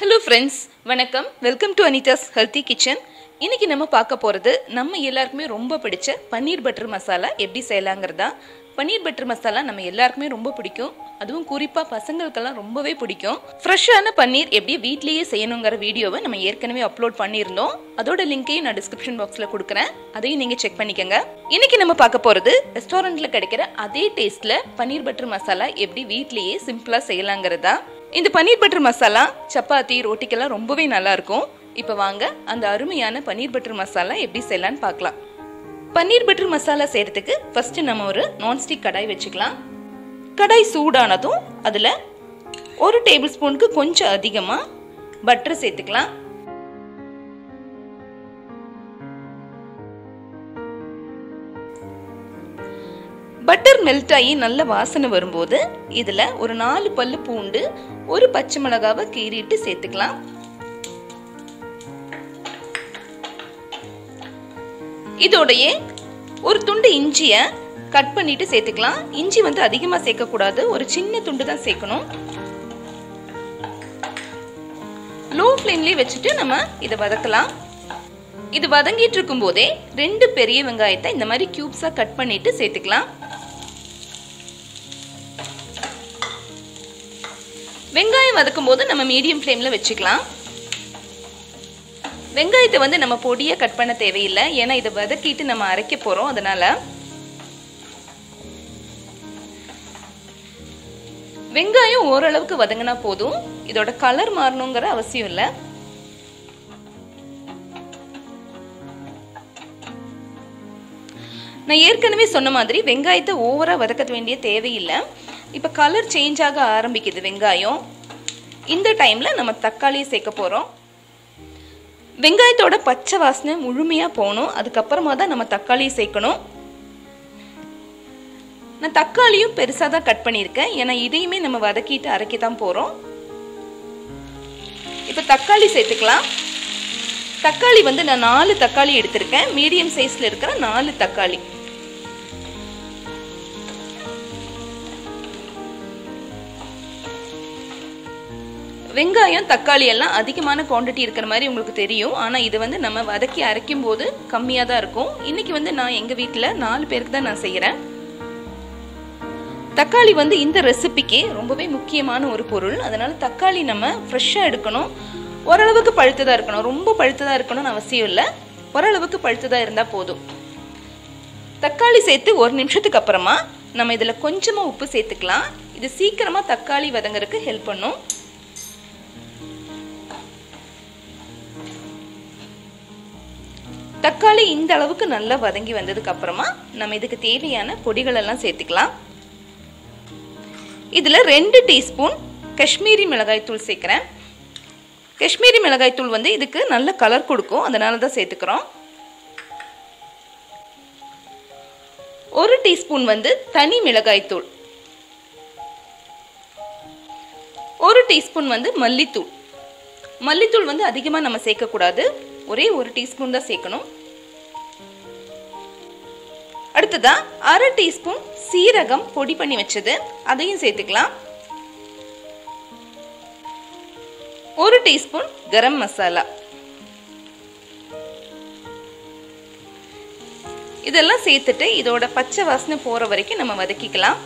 Hello friends, வணக்கம். Welcome to Anita's Healthy Kitchen. இன்னைக்கு நம்ம பார்க்க போறது நம்ம எல்லாருக்குமே ரொம்ப பிடிச்ச பன்னீர் பட்டர் மசாலா எப்படி செய்யலாம்ங்கறதா. பன்னீர் பட்டர் மசாலா நம்ம எல்லாருக்குமே ரொம்ப பிடிக்கும். அதுவும் குறிப்பா பசங்களுக்கெல்லாம் ரொம்பவே பிடிக்கும். ஃப்ரெஷ்ஷான பன்னீர் எப்படி வீட்லயே செய்யணும்ங்கற வீடியோவை நம்ம ஏற்கனவே அப்லோட் பண்ணியிருந்தோம். அதோட லிங்க்கையும் நான் டிஸ்கிரிப்ஷன் பாக்ஸ்ல கொடுக்கிறேன். அதையும் நீங்க செக் பண்ணிக்கங்க. இன்னைக்கு நம்ம பார்க்க போறது ரெஸ்டாரன்ட்ல கிடைக்கிற அதே டேஸ்ட்ல பன்னீர் பட்டர் மசாலா எப்படி வீட்லயே சிம்பிளா செய்யலாம்ங்கறதா. இந்த பன்னீர் பட்டர் மசாலா சப்பாத்தி ரோட்டிக்கெல்லாம் ரொம்பவே நல்லா இருக்கும். இப்போ வாங்க அந்த அருமையான பன்னீர் பட்டர் மசாலா எப்படி செய்யலாம்னு பார்க்கலாம். பன்னீர் பட்டர் மசாலா செய்யறதுக்கு ஃபர்ஸ்ட் நம்ம ஒரு நான்ஸ்டிக் கடாய் வச்சுக்கலாம். கடாய் சூடானதும் அதில் ஒரு டேபிள் ஸ்பூனுக்கு கொஞ்சம் அதிகமாக பட்டர் சேர்த்துக்கலாம். பட்டர் மெல்ட் ஆகி நல்ல வாசனை வரும்போது இதில் ஒரு 4 பல்லு பூண்டு, ஒரு பச்சை மிளகாவை கீறிட்டு சேர்த்துக்கலாம். இதோடையே ஒரு துண்டு இஞ்சியை கட் பண்ணிட்டு சேர்த்துக்கலாம். இஞ்சி வந்து அதிகமாக சேர்க்கக்கூடாது, ஒரு சின்ன துண்டு தான் சேர்க்கணும். லோ ஃப்ளேம்லேயே வச்சுட்டு நம்ம இதை வதக்கலாம். இது வதங்கிட்டு இருக்கும் போதே 2 பெரிய வெங்காயத்தை இந்த மாதிரி கியூப்ஸாக கட் பண்ணிட்டு சேர்த்துக்கலாம். வெங்காயம் வதக்கும் போது நம்ம மீடியம் ஃப்ளேமில் வச்சுக்கலாம். வெங்காயத்தை வந்து நம்ம பொடியை கட் பண்ண தேவையில்லை, ஏன்னா இதை வதக்கிட்டு நம்ம அரைக்க போகிறோம். அதனால வெங்காயம் ஓரளவுக்கு வதங்கினா போதும், இதோட கலர் மாறணுங்கிற அவசியம் இல்லை. நான் ஏற்கனவே சொன்ன மாதிரி வெங்காயத்தை ஓவராக வதக்க வேண்டிய தேவையில்லை. இப்போ கலர் சேஞ்ச் ஆக ஆரம்பிக்குது வெங்காயம். இந்த டைமில் நம்ம தக்காளியை சேர்க்க போகிறோம். வெங்காயத்தோட பச்சை வாசனை முழுமையாக போகணும், அதுக்கப்புறமா தான் நம்ம தக்காளியை சேர்க்கணும். நான் தக்காளியும் பெருசாக தான் கட் பண்ணியிருக்கேன், ஏன்னா இதையுமே நம்ம வதக்கிட்டு அரைக்க தான் போகிறோம். இப்போ தக்காளி சேர்த்துக்கலாம். தக்காளி வந்து நான் 4 தக்காளி எடுத்திருக்கேன், மீடியம் சைஸில் இருக்கிற 4 தக்காளி. வெங்காயம் தக்காளி எல்லாம் அதிகமான குவான்டிட்டி இருக்கிற மாதிரி உங்களுக்கு தெரியும், ஆனால் இது வந்து நம்ம வதக்கி அரைக்கும் போது கம்மியாக தான் இருக்கும். இன்னைக்கு வந்து நான் எங்கள் வீட்டில் 4 பேருக்கு தான் நான் செய்கிறேன். தக்காளி வந்து இந்த ரெசிபிக்கு ரொம்பவே முக்கியமான ஒரு பொருள், அதனால தக்காளி நம்ம ஃப்ரெஷ்ஷாக எடுக்கணும். ஓரளவுக்கு பழுத்ததாக இருக்கணும், ரொம்ப பழுத்ததாக இருக்கணும்னு அவசியம் இல்லை, ஓரளவுக்கு பழுத்ததாக இருந்தால் போதும். தக்காளி சேர்த்து ஒரு நிமிஷத்துக்கு அப்புறமா நம்ம இதில் கொஞ்சமாக உப்பு சேர்த்துக்கலாம். இது சீக்கிரமாக தக்காளி வதங்கறதுக்கு ஹெல்ப் பண்ணும். தக்காளி இந்த அளவுக்கு நல்லா வதங்கி வந்ததுக்கு அப்புறமா நம்ம இதுக்கு தேவையான பொடிகள் எல்லாம் சேர்த்துக்கலாம். இதில் 2 டீஸ்பூன் காஷ்மீரி மிளகாய் தூள் சேர்க்குறேன். காஷ்மீரி மிளகாய் தூள் வந்து இதுக்கு நல்ல கலர் கொடுக்கும், அதனால தான் சேர்த்துக்கிறோம். ஒரு டீஸ்பூன் வந்து தனி மிளகாய் தூள், ஒரு டீஸ்பூன் வந்து மல்லித்தூள். மல்லித்தூள் வந்து அதிகமாக நம்ம சேர்க்கக்கூடாது, ஒரே ஒரு டீஸ்பூன் தான் சேர்க்கணும். அடுத்ததா அரை டீஸ்பூன் சீரகம் பொடி பண்ணி வச்சது, அதையும் சேர்த்துக்கலாம். ஒரு டீஸ்பூன் கரம் மசாலா. இதெல்லாம் சேர்த்துட்டு இதோட பச்சை வாசனை போற வரைக்கும் நம்ம வதக்கிக்கலாம்.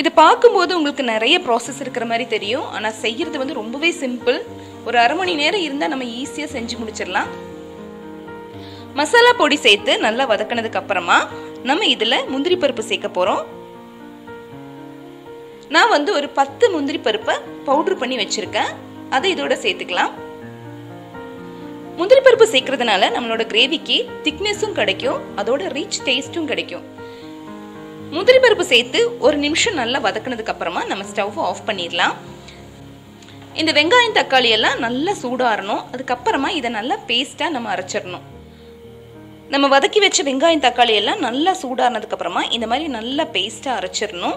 இது பார்க்கும்போது உங்களுக்கு நிறைய ப்ராசஸ் இருக்கிற மாதிரி தெரியும், ஆனால் செய்கிறது வந்து ரொம்பவே சிம்பிள். ஒரு அரை மணி நேரம் இருந்தால் நம்ம ஈஸியாக செஞ்சு முடிச்சிடலாம். மசாலா பொடி சேர்த்து நல்லா வதக்கினதுக்கு அப்புறமா நம்ம இதில் முந்திரி பருப்பு சேர்க்க போகிறோம். நான் வந்து ஒரு 10 முந்திரி பருப்பை பவுடர் பண்ணி வச்சுருக்கேன், அதை இதோட சேர்த்துக்கலாம். முந்திரி பருப்பு சேர்க்கறதுனால நம்மளோட கிரேவிக்கு திக்னஸும் கிடைக்கும், அதோட ரிச் டேஸ்ட்டும் கிடைக்கும். முந்திரி பருப்பு சேர்த்து ஒரு நிமிஷம் நல்லா வதக்கினதுக்கு அப்புறமா நம்ம ஸ்டவ் ஆஃப் பண்ணிடலாம். இந்த வெங்காயம் தக்காளி எல்லாம் நல்லா சூடாறணும், அதுக்கப்புறமா இதை நல்லா பேஸ்ட்டாக நம்ம அரைச்சிடணும். நம்ம வதக்கி வச்ச வெங்காயம் தக்காளி எல்லாம் நல்லா சூடாறினதுக்கு அப்புறமா இந்த மாதிரி நல்லா பேஸ்ட்டாக அரைச்சிடணும்.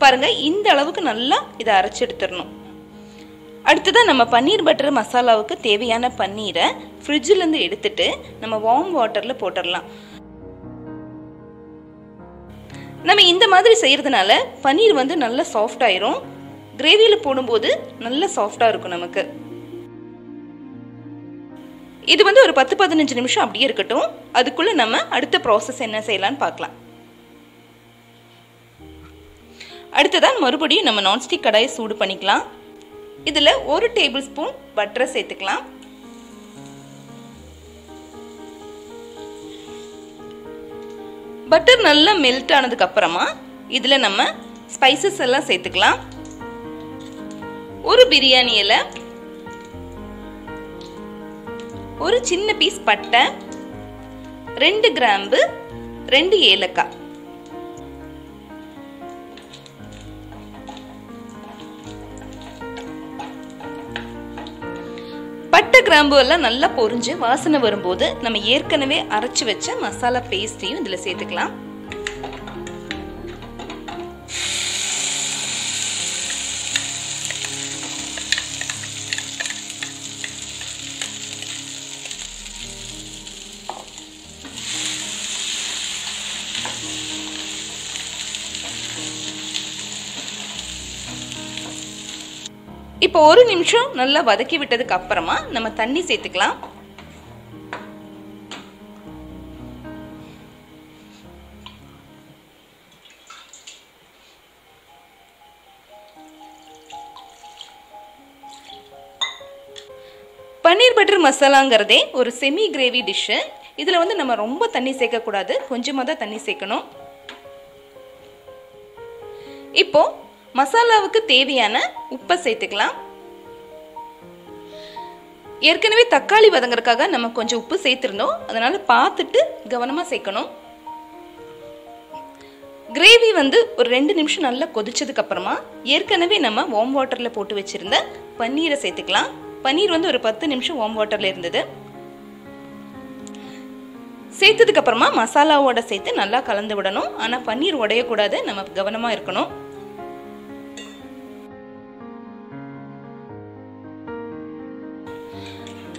பாருங்கள், இந்த அளவுக்கு நல்லா இதை அரைச்சி எடுத்துடணும். அடுத்ததான் நம்ம பன்னீர் பட்டர் மசாலாவுக்கு தேவையான பன்னீரை ஃப்ரிட்ஜிலேருந்து எடுத்துட்டு நம்ம வார்ம் வாட்டரில் போட்டுடலாம். நம்ம இந்த மாதிரி செய்யறதுனால பன்னீர் வந்து நல்ல சாஃப்ட் ஆயிரும். கிரேவியில போடும்போது நல்ல சாஃப்டா இருக்கும் நமக்கு. இது வந்து ஒரு 10-15 நிமிஷம் அப்படியே இருக்கட்டும். அதுக்குள்ள நம்ம அடுத்த ப்ராசஸ் என்ன செய்யலாம்னு பார்க்கலாம். அடுத்ததான் மறுபடியும் நம்ம நான்ஸ்டிக் கடாயை சூடு பண்ணிக்கலாம். இதில் 1 டேபிள் ஸ்பூன் பட்டரை சேர்த்துக்கலாம். பட்டர் நல்லா மெல்ட் ஆனதுக்கு அப்புறமா இதில் நம்ம ஸ்பைசஸ் எல்லாம் சேர்த்துக்கலாம். ஒரு பிரியாணி இலை, ஒரு சின்ன பீஸ் பட்டை, 2 கிராம்பு, 2 ஏலக்காய். பட்டை கிராம்பு எல்லாம் நல்லா பொரிஞ்சு வாசனை வரும்போது நம்ம ஏற்கனவே அரைச்சு வச்ச மசாலா பேஸ்டையும் இதில் சேர்த்துக்கலாம். இப்போ 1 நிமிஷம் நல்லா வதக்கி விட்டதுக்கு அப்புறமா நம்ம தண்ணி சேர்த்துக்கலாம். பன்னீர் பட்டர் மசாலாங்கிறதே ஒரு செமி கிரேவி டிஷ். இதில் வந்து நம்ம ரொம்ப தண்ணி சேர்க்கக்கூடாது, கொஞ்சமாக தான் தண்ணி சேர்க்கணும். இப்போ மசாலாவுக்கு தேவையான உப்பை சேர்த்துக்கலாம். ஏற்கனவே தக்காளி வதங்கறதுக்காக நம்ம கொஞ்சம் உப்பு சேர்த்திருந்தோம், அதனால பார்த்துட்டு கவனமா சேர்க்கணும். கிரேவி வந்து ஒரு 2 நிமிஷம் நல்லா கொதிச்சதுக்கு அப்புறமா ஏற்கனவே நம்ம வார்ம் வாட்டர்ல போட்டு வச்சிருந்த பன்னீரை சேர்த்துக்கலாம். பன்னீர் வந்து ஒரு 10 நிமிஷம் வார்ம் வாட்டர்ல இருந்தது. சேர்த்ததுக்கு அப்புறமா மசாலாவோட சேர்த்து நல்லா கலந்து விடணும். ஆனா பன்னீர் உடையக்கூடாது, நம்ம கவனமா இருக்கணும்.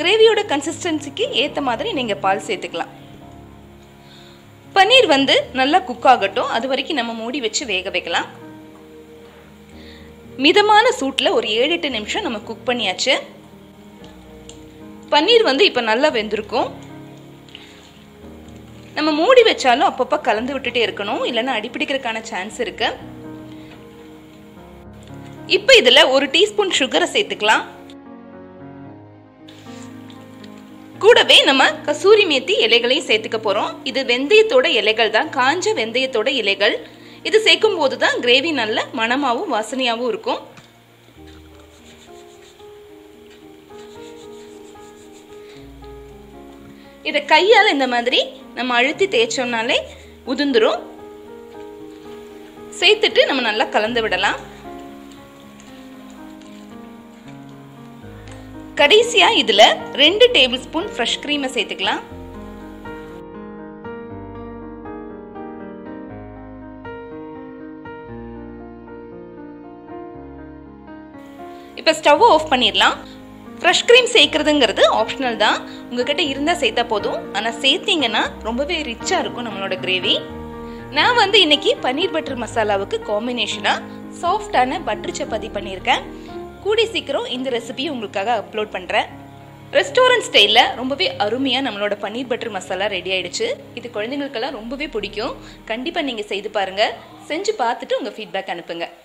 கிரேவியோட கன்சிஸ்டன்சிக்கு ஏற்ற மாதிரி நீங்கள் பால் சேர்த்துக்கலாம். பன்னீர் வந்து நல்லா குக் ஆகட்டும், அது வரைக்கும் நம்ம மூடி வச்சு வேக வைக்கலாம். மிதமான சூட்டில் ஒரு 7-8 நிமிஷம் நம்ம குக் பண்ணியாச்சு. பன்னீர் வந்து இப்போ நல்லா வெந்திருக்கும். நம்ம மூடி வச்சாலும் அப்பப்போ கலந்து விட்டுட்டே இருக்கணும், இல்லைன்னா அடிப்பிடிக்கிறதுக்கான சான்ஸ் இருக்கு. இப்போ இதில் 1 டீஸ்பூன் சுகரை சேர்த்துக்கலாம். கூடவே நம்ம கசூரி மேத்தி இலைகளையும் சேர்த்துக்க போகிறோம். இது வெந்தயத்தோட இலைகள் தான், காஞ்ச வெந்தயத்தோட இலைகள். இது சேர்க்கும் போது தான் கிரேவி நல்ல மணமாகவும் வாசனையாகவும் இருக்கும். இதை கையால் இந்த மாதிரி நம்ம அழுத்தி தேய்ச்சோம்னாலே உதிர்ந்துரும். சேர்த்துட்டு நம்ம நல்லா கலந்து விடலாம். கடைசியா இதுல 2 டேபிள் ஸ்பூன் ஃப்ரெஷ் கிரீமை சேர்த்துக்கலாம். இப்ப ஸ்டவ் ஆஃப் பண்ணிடலாம். ஃப்ரெஷ் கிரீம் சேர்க்கறதுங்கிறது ஆப்ஷனல் தான், உங்ககிட்ட இருந்தா சேர்த்தா போதும். ஆனா சேர்த்தீங்கன்னா ரொம்பவே ரிச்சா இருக்கும் நம்மளோட கிரேவி. நான் வந்து இன்னைக்கு பன்னீர் பட்டர் மசாலாவுக்கு காம்பினேஷனா சாஃப்டான பட்டர் சப்பாத்தி பண்ணியிருக்கேன். கூடி சீக்கிரம் இந்த ரெசிபியை உங்களுக்காக அப்லோட் பண்ணுறேன். ரெஸ்டாரண்ட் ஸ்டைலில் ரொம்பவே அருமையாக நம்மளோட பன்னீர் பட்டர் மசாலா ரெடி ஆகிடுச்சு. இது குழந்தைங்களுக்கெல்லாம் ரொம்பவே பிடிக்கும். கண்டிப்பாக நீங்கள் செய்து பாருங்கள். செஞ்சு பார்த்துட்டு உங்கள் ஃபீட்பேக் அனுப்புங்க.